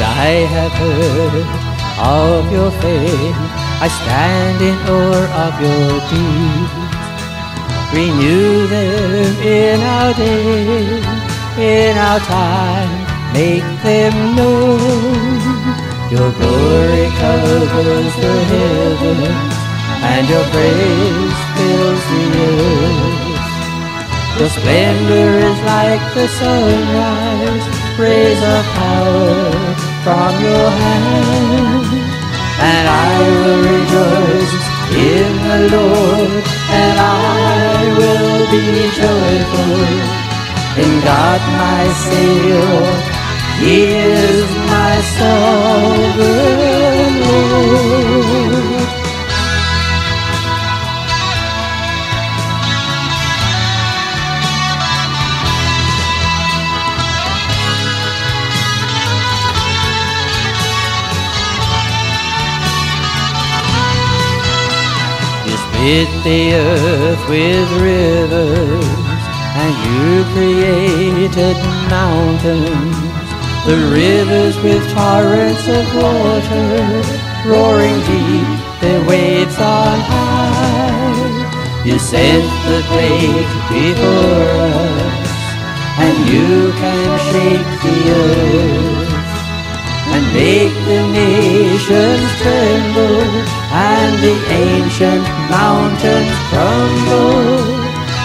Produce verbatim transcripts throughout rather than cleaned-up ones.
But I have heard of your fame, I stand in awe of your deeds. Renew them in our day, in our time, make them known. Your glory covers the heavens, and your praise fills the earth. Your splendor is like the sunrise, rays of power from your hand. And I will rejoice in the Lord, and I will be joyful in God my Savior. He is my sovereign Lord. Hit the earth with rivers, and you created mountains. The rivers with torrents of water, roaring deep, their waves on high. You sent the quake before us, and you can shake the earth, and make the nations tremble, and the ancient mountains crumble.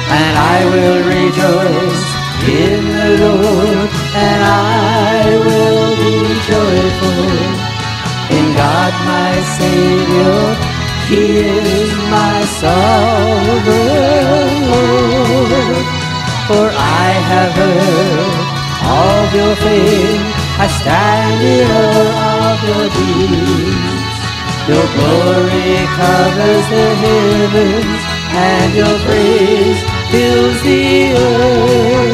And I will rejoice in the Lord, and I will be joyful in God my Savior. He is my sovereign Lord. For I have heard of your fame, I stand in awe of your deeds. Your glory covers the heavens, and your praise fills the earth.